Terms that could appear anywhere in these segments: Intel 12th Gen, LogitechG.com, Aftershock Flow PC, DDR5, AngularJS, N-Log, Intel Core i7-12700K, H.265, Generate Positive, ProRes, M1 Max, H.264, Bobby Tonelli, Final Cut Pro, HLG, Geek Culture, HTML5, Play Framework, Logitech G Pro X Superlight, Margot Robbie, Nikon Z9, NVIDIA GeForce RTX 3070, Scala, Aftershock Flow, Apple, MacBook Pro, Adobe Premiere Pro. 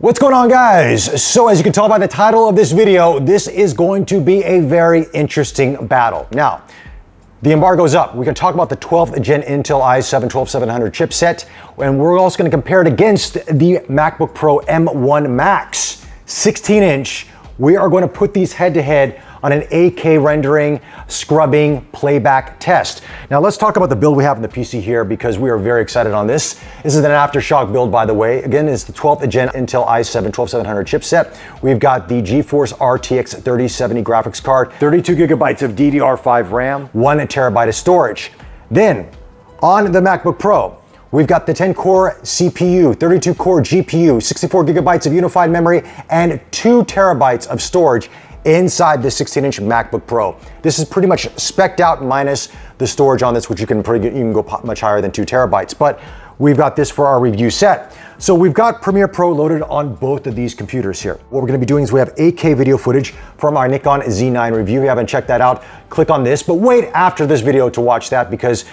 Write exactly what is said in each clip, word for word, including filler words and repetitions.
What's going on, guys? So as you can tell by the title of this video, this is going to be a very interesting battle. Now, the embargo's up. We're gonna talk about the twelfth gen Intel i seven twelve seven hundred chipset, and we're also gonna compare it against the MacBook Pro M one Max, sixteen inch. We are gonna put these head to head on an eight K rendering, scrubbing, playback test. Now let's talk about the build we have in the P C here, because we are very excited on this. This is an Aftershock build, by the way. Again, it's the twelfth gen Intel i seven twelve seven hundred chipset. We've got the GeForce R T X thirty seventy graphics card, thirty-two gigabytes of D D R five RAM, one terabyte of storage. Then on the MacBook Pro, we've got the ten core C P U, thirty-two core G P U, sixty-four gigabytes of unified memory, and two terabytes of storage inside the sixteen inch MacBook Pro. This is pretty much specced out minus the storage on this, which you can pretty good, you can go much higher than two terabytes, but we've got this for our review set. So we've got Premiere Pro loaded on both of these computers here. What we're gonna be doing is we have eight K video footage from our Nikon Z nine review. If you haven't checked that out, click on this, but wait after this video to watch that, because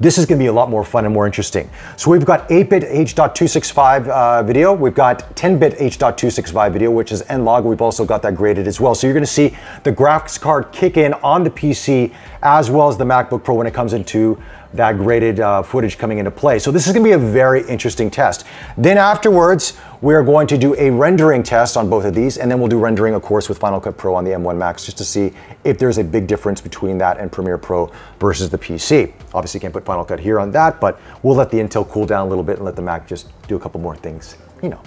this is gonna be a lot more fun and more interesting. So we've got eight bit H dot two sixty-five uh, video, we've got ten bit H dot two sixty-five video, which is N log, we've also got that graded as well. So you're gonna see the graphics card kick in on the P C as well as the MacBook Pro when it comes into that graded uh, footage coming into play. So this is gonna be a very interesting test. Then afterwards, we're going to do a rendering test on both of these, and then we'll do rendering, of course, with Final Cut Pro on the M one Max, just to see if there's a big difference between that and Premiere Pro versus the P C. Obviously, can't put Final Cut here on that, but we'll let the Intel cool down a little bit and let the Mac just do a couple more things, you know,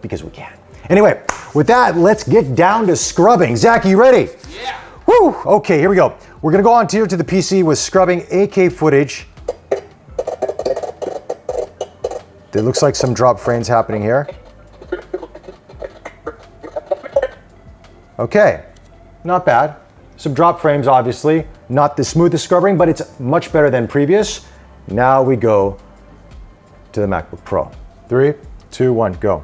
because we can. Anyway, with that, let's get down to scrubbing. Zach, you ready? Yeah. Woo, okay, here we go. We're gonna go on here to the P C with scrubbing eight K footage. There looks like some drop frames happening here. Okay, not bad. Some drop frames, obviously. Not the smoothest scrubbing, but it's much better than previous. Now we go to the MacBook Pro. Three, two, one, go.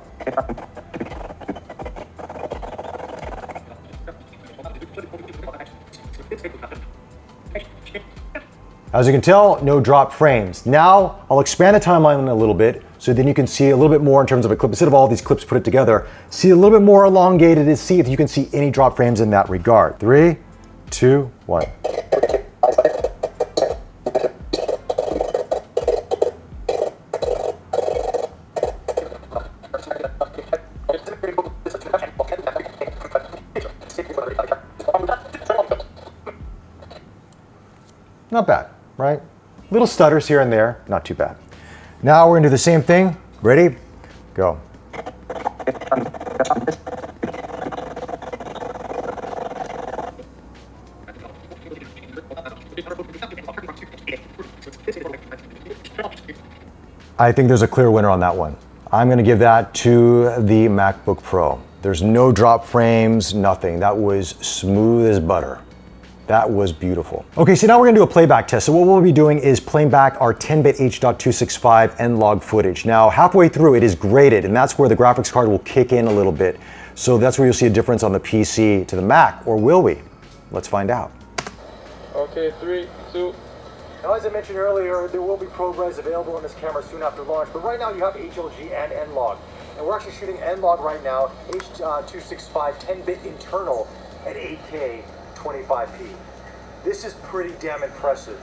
As you can tell, no drop frames. Now, I'll expand the timeline a little bit, so then you can see a little bit more in terms of a clip. Instead of all these clips put it together, see a little bit more elongated to see if you can see any drop frames in that regard. Three, two, one. Not bad, right? Little stutters here and there, not too bad. Now we're gonna do the same thing. Ready? Go. I think there's a clear winner on that one. I'm gonna give that to the MacBook Pro. There's no drop frames, nothing. That was smooth as butter. That was beautiful. Okay, so now we're gonna do a playback test. So what we'll be doing is playing back our ten bit H dot two sixty-five N log footage. Now, halfway through it is graded, and that's where the graphics card will kick in a little bit. So that's where you'll see a difference on the P C to the Mac, or will we? Let's find out. Okay, three, two. Now, as I mentioned earlier, there will be ProRes available on this camera soon after launch, but right now you have H L G and N log. And we're actually shooting N log right now, H dot two sixty-five ten bit internal at eight K. twenty-five P. This is pretty damn impressive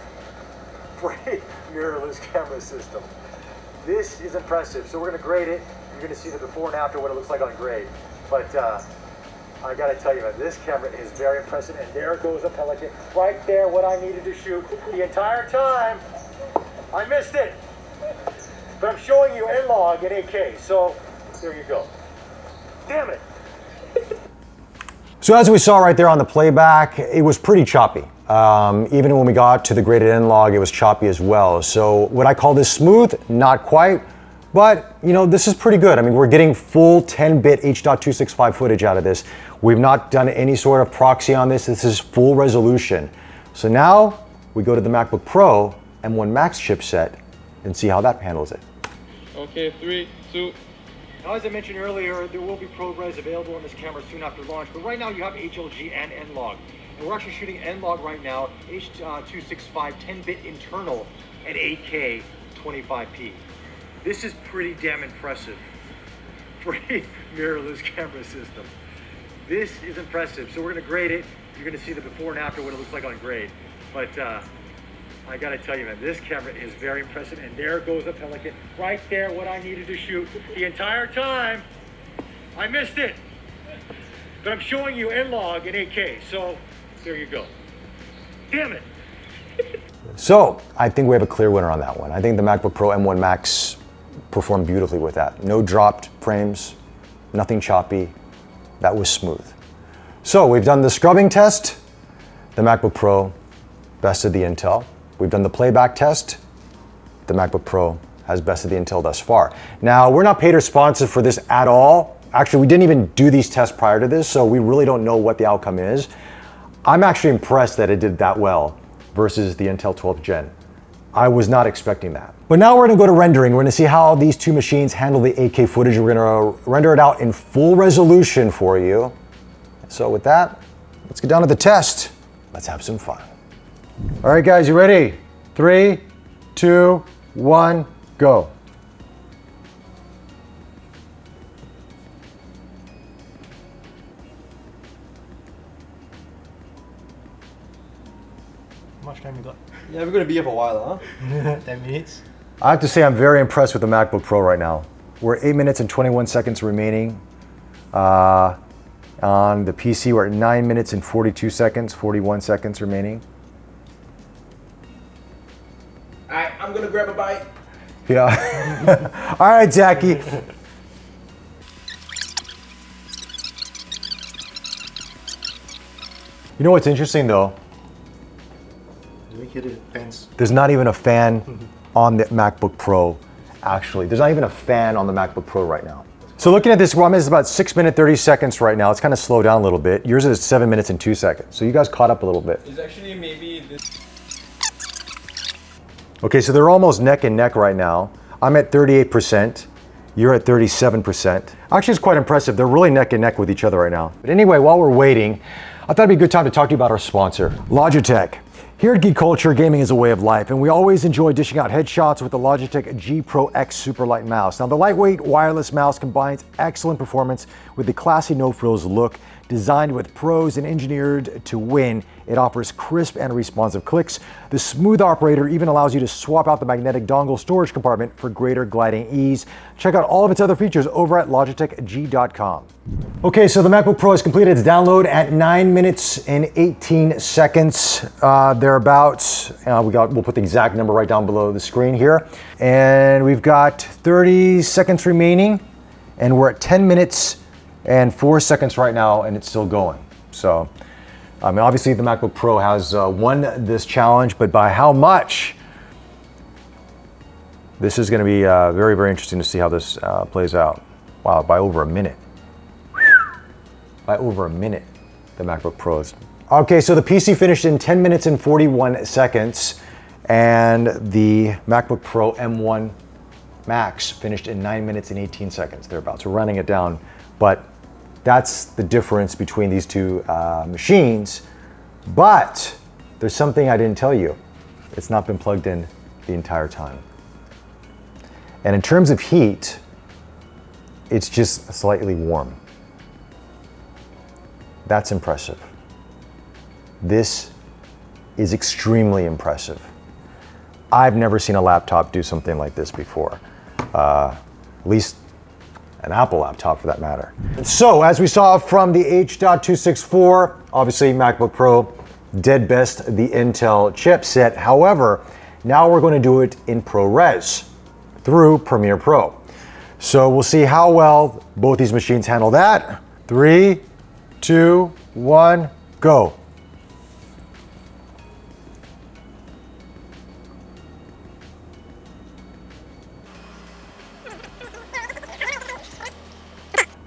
for a mirrorless camera system. This is impressive. So we're gonna grade it. You're gonna see the before and after what it looks like on grade. But uh, I gotta tell you, man, this camera is very impressive. And there goes a pelican right there, what I needed to shoot the entire time. I missed it. But I'm showing you N log at eight K. So there you go. Damn it. So as we saw right there on the playback, it was pretty choppy. Um, even when we got to the graded N log, it was choppy as well. So would I call this smooth? Not quite, but you know, this is pretty good. I mean, we're getting full ten bit H dot two sixty-five footage out of this. We've not done any sort of proxy on this. This is full resolution. So now we go to the MacBook Pro M one Max chipset and see how that handles it. Okay, three, two. Now, as I mentioned earlier, there will be ProRes available on this camera soon after launch, but right now you have H L G and N log. And we're actually shooting N log right now, H dot two sixty-five ten bit internal at eight K twenty-five P. This is pretty damn impressive free mirrorless camera system. This is impressive. So we're gonna grade it. You're gonna see the before and after, what it looks like on grade. But uh, I gotta tell you, man, this camera is very impressive. And there goes a Pelican, right there, what I needed to shoot the entire time. I missed it. But I'm showing you N-Log in eight K, so there you go. Damn it. So I think we have a clear winner on that one. I think the MacBook Pro M one Max performed beautifully with that. No dropped frames, nothing choppy. That was smooth. So we've done the scrubbing test. The MacBook Pro bested the Intel. We've done the playback test. The MacBook Pro has bested the Intel thus far. Now, we're not paid or sponsored for this at all. Actually, we didn't even do these tests prior to this, so we really don't know what the outcome is. I'm actually impressed that it did that well versus the Intel twelfth gen. I was not expecting that. But now we're gonna go to rendering. We're gonna see how these two machines handle the eight K footage. We're gonna render it out in full resolution for you. So with that, let's get down to the test. Let's have some fun. All right, guys, you ready? Three, two, one, go. How much time you got? Yeah, we're gonna be here for a while, huh? ten minutes. I have to say I'm very impressed with the MacBook Pro right now. We're eight minutes and twenty-one seconds remaining. Uh, on the P C, we're at nine minutes and forty-two seconds, forty-one seconds remaining. All right, I'm gonna grab a bite. Yeah. All right, Jackie. You know what's interesting though? There's not even a fan on the MacBook Pro, actually. There's not even a fan on the MacBook Pro right now. So looking at this, well, it's about six minutes, thirty seconds right now. It's kind of slowed down a little bit. Yours is seven minutes and two seconds. So you guys caught up a little bit. It's actually maybe this. Okay, so they're almost neck and neck right now. I'm at thirty-eight percent. You're at thirty-seven percent. Actually, it's quite impressive. They're really neck and neck with each other right now. But anyway, while we're waiting, I thought it'd be a good time to talk to you about our sponsor, Logitech. Here at Geek Culture, gaming is a way of life, and we always enjoy dishing out headshots with the Logitech G Pro X Superlight mouse. Now, the lightweight wireless mouse combines excellent performance with the classy no-frills look. Designed with pros and engineered to win, it offers crisp and responsive clicks. The smooth operator even allows you to swap out the magnetic dongle storage compartment for greater gliding ease. Check out all of its other features over at Logitech G dot com. Okay, so the MacBook Pro has completed its download at nine minutes and eighteen seconds, uh, thereabouts. Uh, we got, we'll put the exact number right down below the screen here. And we've got thirty seconds remaining, and we're at ten minutes and four seconds right now, and it's still going. So, I mean, obviously the MacBook Pro has uh, won this challenge, but by how much? This is gonna be uh, very, very interesting to see how this uh, plays out. Wow, by over a minute. By over a minute, the MacBook Pro is. Okay, so the P C finished in ten minutes and forty-one seconds, and the MacBook Pro M one Max finished in nine minutes and eighteen seconds, thereabouts. We're running it down, but that's the difference between these two uh, machines. But there's something I didn't tell you. It's not been plugged in the entire time. And in terms of heat, it's just slightly warm. That's impressive. This is extremely impressive. I've never seen a laptop do something like this before, uh, at least an Apple laptop for that matter. So as we saw from the H two sixty-four, obviously MacBook Pro dead best the Intel chipset. However, now we're going to do it in ProRes through Premiere Pro. So we'll see how well both these machines handle that. Three, two, one, go.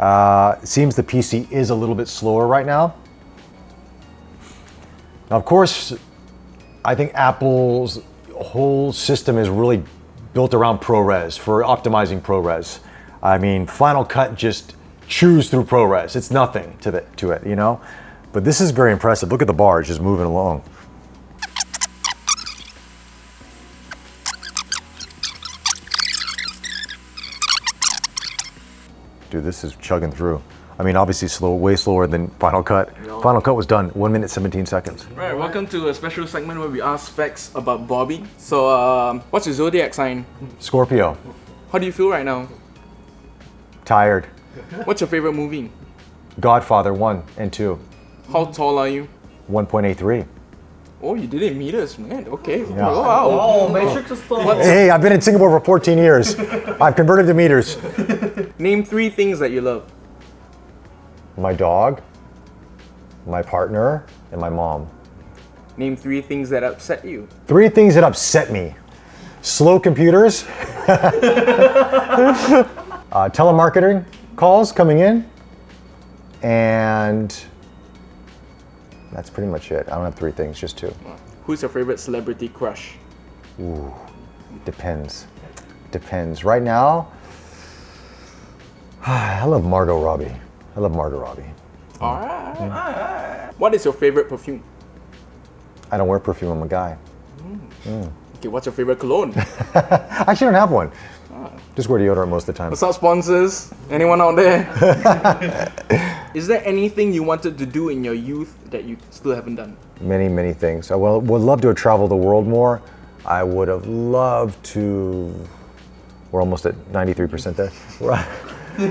Uh, seems the P C is a little bit slower right now. Now, of course, I think Apple's whole system is really built around ProRes, for optimizing ProRes. I mean, Final Cut just chews through ProRes. It's nothing to, the, to it, you know? But this is very impressive. Look at the bar, it's just moving along. Dude, this is chugging through. I mean, obviously slow, way slower than Final Cut. No. Final Cut was done, one minute, seventeen seconds. Right, welcome to a special segment where we ask facts about Bobby. So, um, what's your zodiac sign? Scorpio. How do you feel right now? Tired. What's your favorite movie? Godfather one and two. How tall are you? one point eight three. Oh, you did it in meters, man. Okay. Yeah. Oh, wow. Oh, metric is slow. Hey, I've been in Singapore for fourteen years. I've converted to meters. Name three things that you love. My dog, my partner, and my mom. Name three things that upset you. Three things that upset me. Slow computers. uh, telemarketing calls coming in. And that's pretty much it. I don't have three things, just two. Who's your favorite celebrity crush? Ooh, depends. Depends. Right now, I love Margot Robbie. I love Margot Robbie. All right. Yeah. What is your favorite perfume? I don't wear perfume, I'm a guy. Mm. Mm. Okay, what's your favorite cologne? I actually don't have one. Ah. Just wear deodorant most of the time. What's up, sponsors? Anyone out there? Is there anything you wanted to do in your youth that you still haven't done? Many, many things. I would, would love to have traveled the world more. I would have loved to... We're almost at ninety-three percent there. um,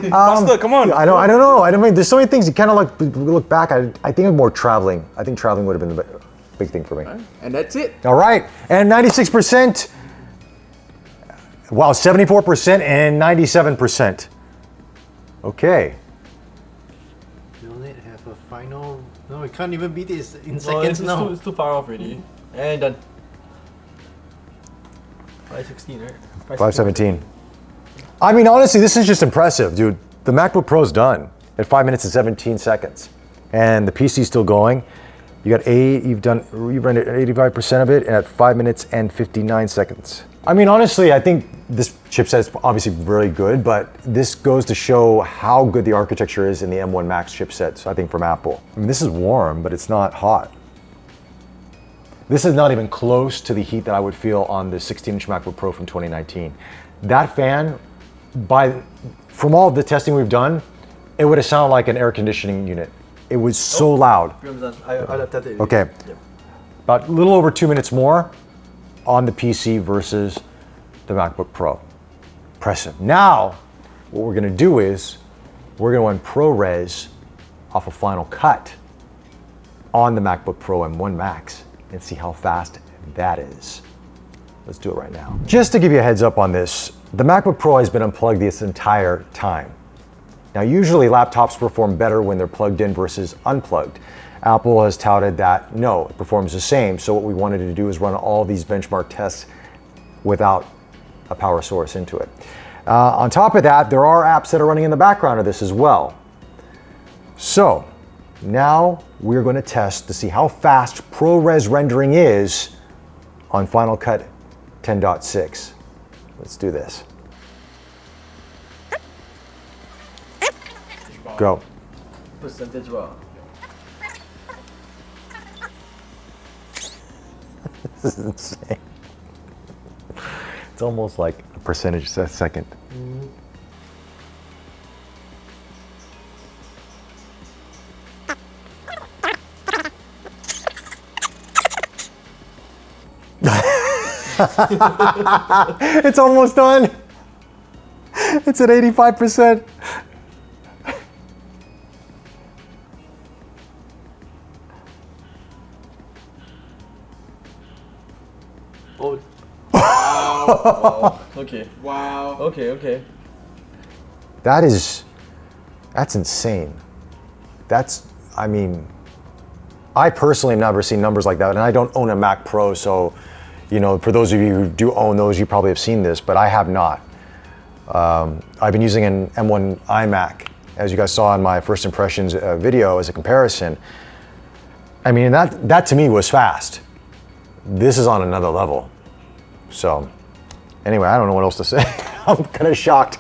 Faster, come on. I don't, I don't know. I don't mean, there's so many things you kind of like, look back. I, I think of more traveling. I think traveling would have been the big thing for me. Right. And that's it. All right. And ninety-six percent. Wow, seventy-four percent and ninety-seven percent. Okay. Final, no, we can't even beat it in no, seconds it's now. Too, it's too far off already. Mm-hmm. And done. five sixteen, right? five seventeen. I mean, honestly, this is just impressive, dude. The MacBook Pro's done at five minutes and seventeen seconds. And the P C's still going. You got eight, you've done, you've rendered eighty-five percent of it at five minutes and fifty-nine seconds. I mean, honestly, I think this chipset's obviously really good, but this goes to show how good the architecture is in the M one Max chipsets, I think, from Apple. I mean, this is warm, but it's not hot. This is not even close to the heat that I would feel on the sixteen inch MacBook Pro from twenty nineteen. That fan, by from all the testing we've done, it would have sounded like an air conditioning unit. It was so oh, loud. I, I it. Okay, yeah. About a little over two minutes more on the P C versus the MacBook Pro. Impressive. Now, what we're gonna do is, we're gonna run ProRes off of Final Cut on the MacBook Pro M one Max and see how fast that is. Let's do it right now. Just to give you a heads up on this, the MacBook Pro has been unplugged this entire time. Now, usually laptops perform better when they're plugged in versus unplugged. Apple has touted that, no, it performs the same. So what we wanted to do is run all these benchmark tests without a power source into it. Uh, on top of that, there are apps that are running in the background of this as well. So now we're going to test to see how fast ProRes rendering is on Final Cut ten point six. Let's do this. Go. Percentage bar. This is insane. It's almost like a percentage a second. Mm-hmm. It's almost done. It's at eighty-five percent. Oh. Wow. Wow. Okay. Wow. Okay, okay. That is, that's insane. That's, I mean, I personally have never seen numbers like that, and I don't own a Mac Pro, so, you know, for those of you who do own those, you probably have seen this, but I have not. Um, I've been using an M one iMac, as you guys saw in my first impressions uh, video as a comparison. I mean, that, that to me was fast. This is on another level. So anyway, I don't know what else to say. I'm kind of shocked.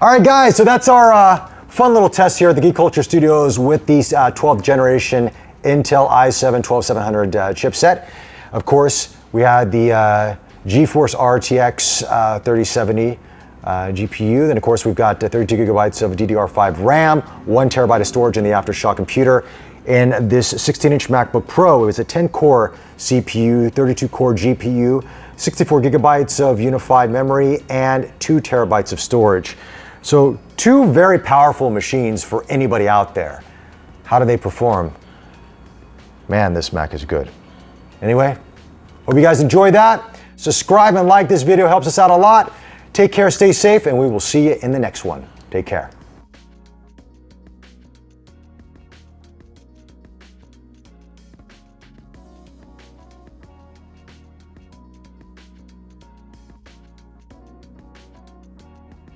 All right, guys, so that's our uh, fun little test here at the Geek Culture Studios with the uh, twelfth generation Intel i seven twelve seven hundred uh, chipset. Of course, we had the uh, GeForce R T X uh, thirty seventy uh, G P U. Then of course we've got thirty-two gigabytes of D D R five RAM, one terabyte of storage in the Aftershock computer. In this sixteen inch MacBook Pro, it was a ten core C P U, thirty-two core G P U, sixty-four gigabytes of unified memory, and two terabytes of storage. So two very powerful machines for anybody out there. How do they perform? Man, this Mac is good. Anyway, hope you guys enjoyed that. Subscribe and like this video, helps us out a lot. Take care, stay safe, and we will see you in the next one. Take care.